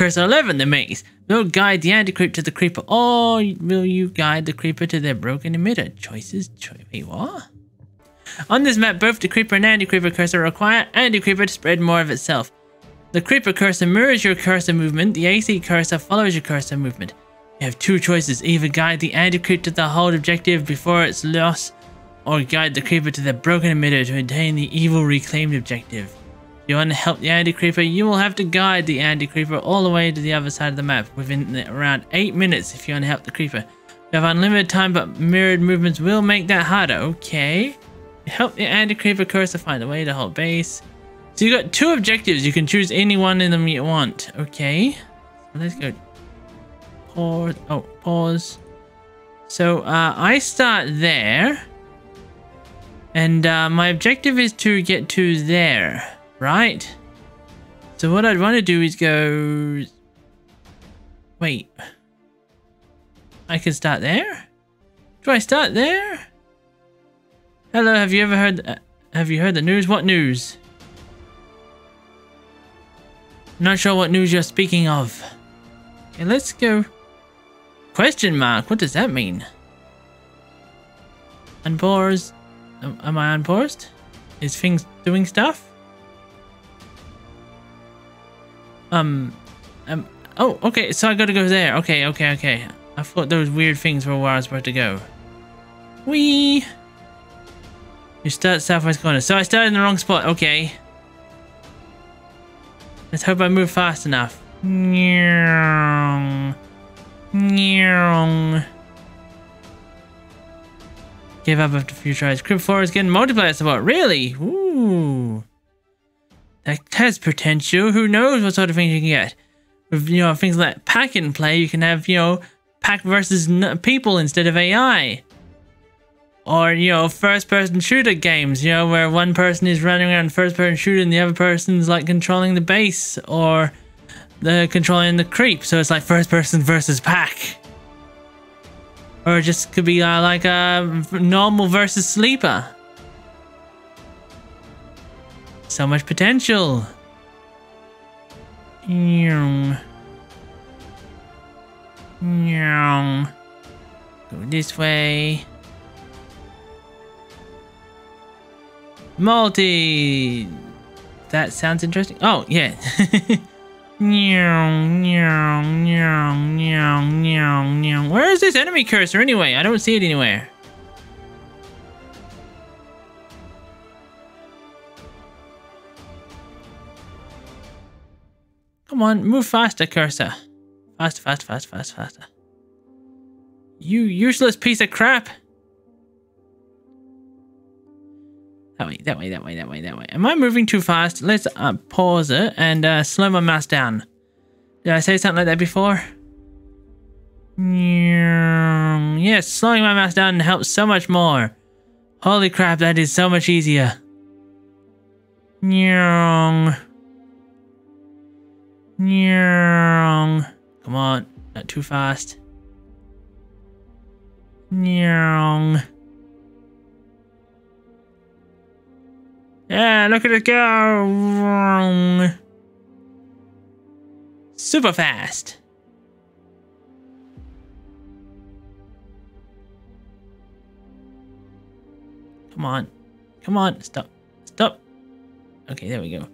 Cursor 11, The Maze. Will guide the anti-creep to the creeper, or will you guide the creeper to their broken emitter? Wait, what? On this map, both the creeper and anti-creeper cursor require anti-creeper to spread more of itself. The creeper cursor mirrors your cursor movement, the AC cursor follows your cursor movement. You have two choices, either guide the anti-creep to the hold objective before its loss, or guide the creeper to the broken emitter to attain the evil reclaimed objective. If you want to help the anti-creeper, you will have to guide the anti-creeper all the way to the other side of the map within around 8 minutes if you want to help the creeper. You have unlimited time, but mirrored movements will make that harder. Okay. Help the anti-creeper cursor find a way to hold base. So you got two objectives. You can choose any one of them you want. Okay. So let's go. Pause. Oh, pause. So I start there. And my objective is to get to there. Right, so what I'd want to do is go... Wait, I can start there? Do I start there? Hello, have you ever heard... have you heard the news? What news? I'm not sure what news you're speaking of. Okay, let's go... Question mark, what does that mean? Unpaused. Am I unpaused? Is things doing stuff? Oh, okay, so I gotta go there. Okay, okay, okay. I thought those weird things were where I was supposed to go. Whee! You start southwest corner. So I started in the wrong spot, okay. Let's hope I move fast enough. Gave up after a few tries. Crib 4 is getting multiplier support. Really? Ooh. That has potential. Who knows what sort of things you can get? With, you know, things like pack and play, you can have, you know, pack versus people instead of AI. Or, you know, first-person shooter games, you know, where one person is running around first-person shooter and the other person's, like, controlling the base or the controlling the creep. So it's like first-person versus pack. Or it just could be, like, normal versus sleeper. So much potential. Go this way. Multi. That sounds interesting. Oh, yeah. Where is this enemy cursor anyway? I don't see it anywhere. Come on, move faster, cursor. Faster, faster, faster, faster, faster. You useless piece of crap. That way, that way, that way, that way, that way. Am I moving too fast? Let's pause it and slow my mouse down. Did I say something like that before? Yes, slowing my mouse down helps so much more. Holy crap, that is so much easier. Come on, not too fast. Yeah, look at it go. Super fast. Come on. Come on, stop. Stop. Okay, there we go.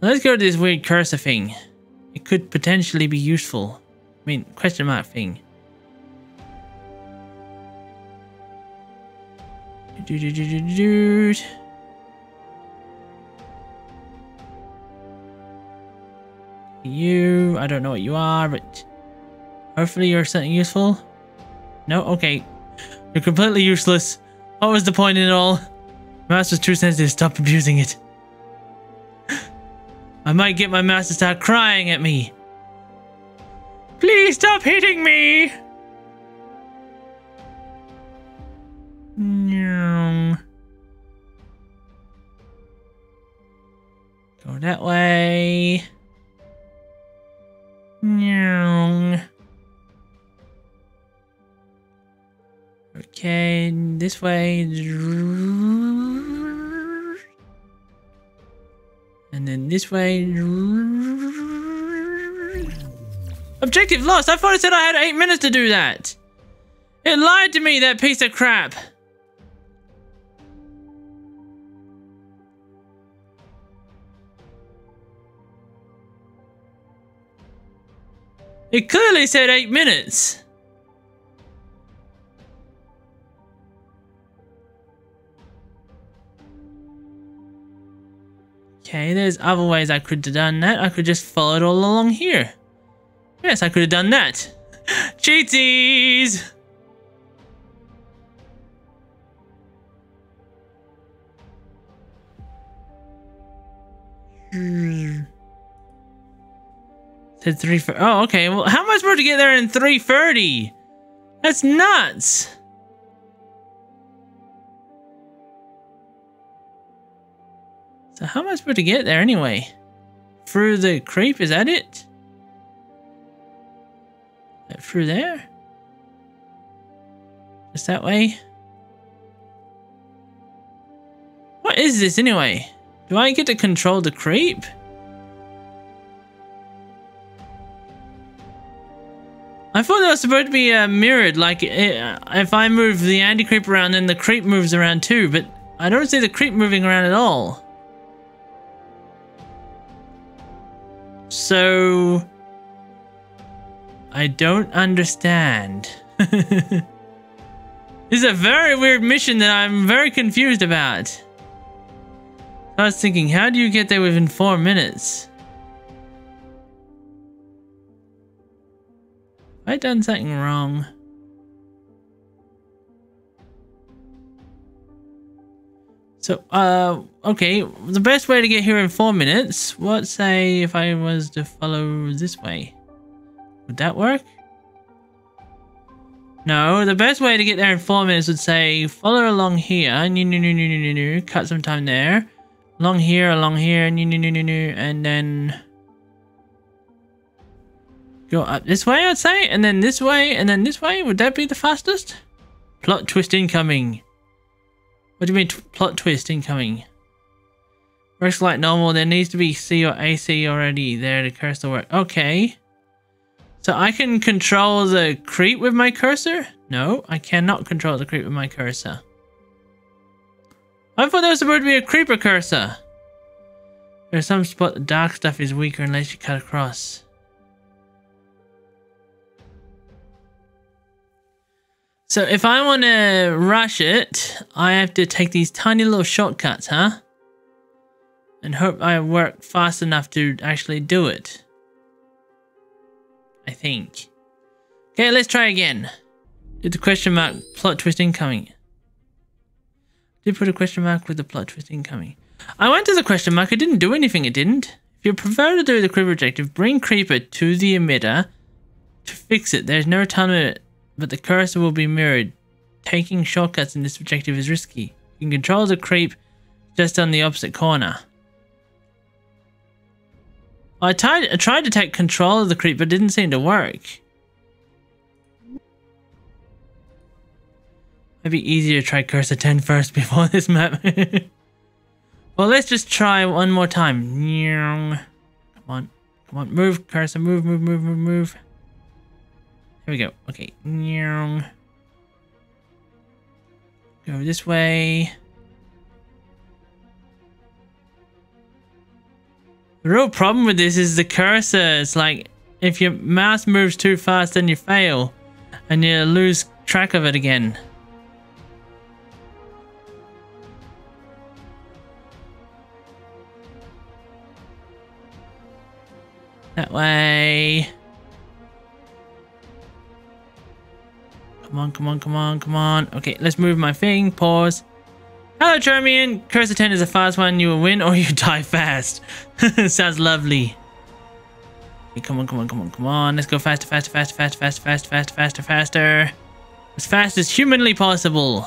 Let's go to this weird cursor thing. It could potentially be useful. I mean, question mark thing. You, I don't know what you are, but hopefully you're something useful. No? Okay. You're completely useless. What was the point in it all? My mouse was too sensitive. Stop abusing it. I might get my mouse to start crying at me. Please stop hitting me! Go that way. Okay, this way. And then this way. Objective lost. I thought it said I had 8 minutes to do that. It lied to me, that piece of crap. It clearly said 8 minutes. Okay, there's other ways I could have done that. I could just follow it all along here. Yes, I could have done that. Cheaties! Said 3:30. Oh, okay. Well, how am I supposed to get there in 3:30? That's nuts. So how am I supposed to get there anyway? Through the creep? Is that it? Through there? Just that way? What is this anyway? Do I get to control the creep? I thought that was supposed to be mirrored, like if I move the anti-creep around then the creep moves around too, but I don't see the creep moving around at all. So... I don't understand. This is a very weird mission that I'm very confused about. I was thinking, how do you get there within 4 minutes? Have I done something wrong? So, okay, the best way to get here in 4 minutes, what say if I was to follow this way? Would that work? No, the best way to get there in 4 minutes would say, follow along here, cut some time there, along here, and then... go up this way, I'd say, and then this way, and then this way. Would that be the fastest? Plot twist incoming. What do you mean plot twist incoming? Works like normal, there needs to be C or AC already there to cursor work. Okay. So I can control the creep with my cursor? No, I cannot control the creep with my cursor. I thought there was supposed to be a creeper cursor. There's some spot the dark stuff is weaker unless you cut across. So if I want to rush it, I have to take these tiny little shortcuts, huh? And hope I work fast enough to actually do it. I think. Okay, let's try again. Did the question mark plot twist incoming? Did put a question mark with the plot twist incoming. I went to the question mark, it didn't do anything, it didn't. If you prefer to do the creeper objective, bring creeper to the emitter to fix it. There's no time limit. But the cursor will be mirrored. Taking shortcuts in this objective is risky. You can control the creep just on the opposite corner. I tried to take control of the creep, but it didn't seem to work. It'd be easier to try cursor 10 first before this map. Well, let's just try one more time. Come on, come on, move cursor, move, move, move, move, move. Here we go. Okay. Go this way. The real problem with this is the cursor. It's like if your mouse moves too fast then you fail and you lose track of it again. That way. Come on, come on, come on, come on. Okay, let's move my thing. Pause. Hello, Charmian. Cursor 10 is a fast one. You will win or you die fast. Sounds lovely. Okay, come on, come on, come on, come on. Let's go faster, faster, faster, faster, faster, faster, faster, faster, faster. As fast as humanly possible.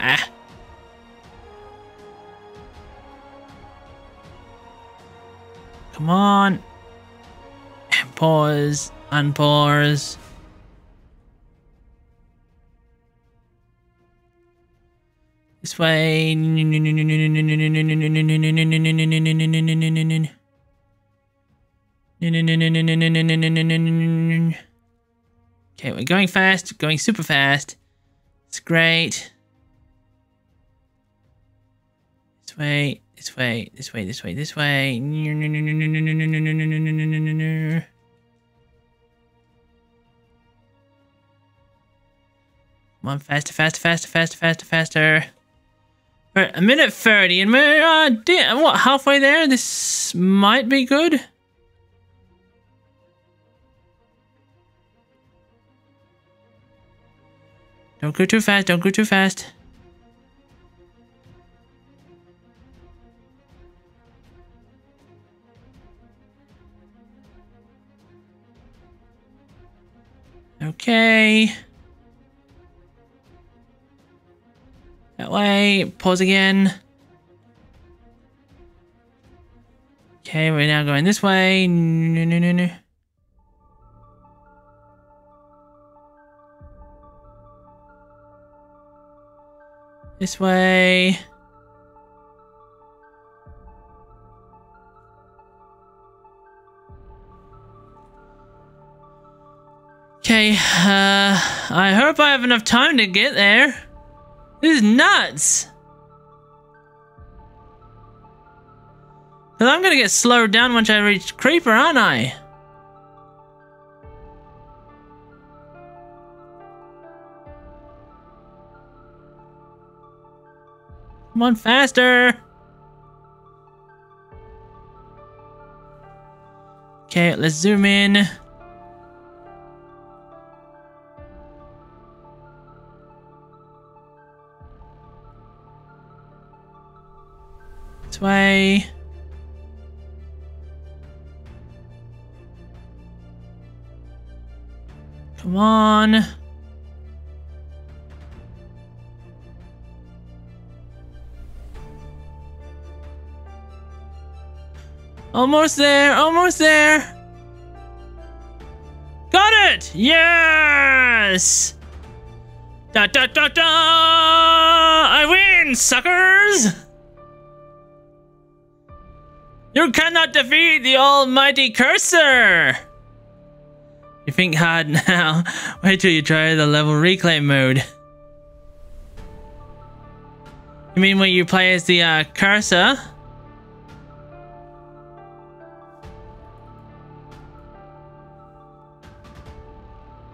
Ah. Come on. Pause, unpause. This this way. Okay, we're going fast, going super fast. It's great. This way, this way, this way, this way, this way. Come on, faster, faster, faster, faster, faster, faster. We're at a minute 30 and we're, what, halfway there? This might be good. Don't go too fast, don't go too fast. Okay. That way, pause again. Okay, we're now going this way. No, no, no, no. This way. Okay, I hope I have enough time to get there. This is nuts! Cause I'm gonna get slowed down once I reach Creeper, aren't I? Come on, faster! Okay, let's zoom in. This way. Come on. Almost there, almost there. Got it! Yes! Da da da da! I win, suckers! You cannot defeat the almighty Cursor! You think hard now. Wait till you try the level reclaim mode. You mean when you play as the Cursor?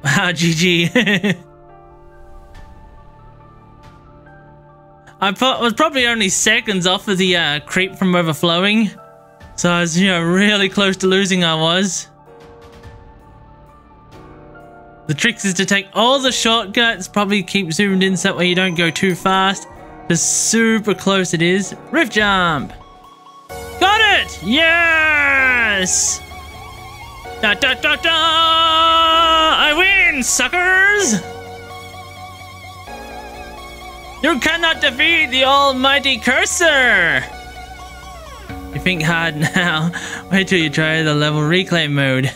Wow, GG. I was probably only seconds off of the creep from overflowing. So I was, really close to losing I was. The trick is to take all the shortcuts, probably keep zoomed in so that way you don't go too fast. Just super close it is. Rift jump! Got it! Yes! Da da da da! I win, suckers! You cannot defeat the almighty Cursor! You think hard now. Wait till you try the level reclaim mode.